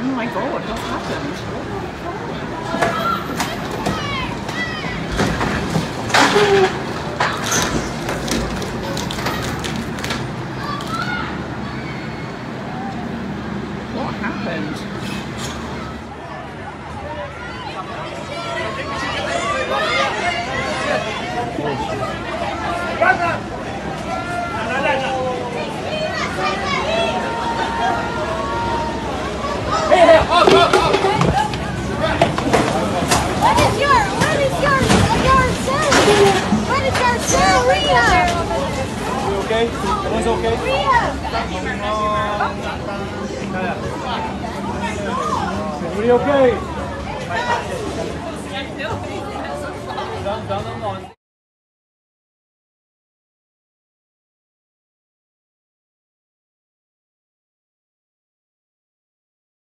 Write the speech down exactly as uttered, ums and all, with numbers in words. Oh my god, what's happened? What happened? Okay? Everyone's okay? Everybody okay?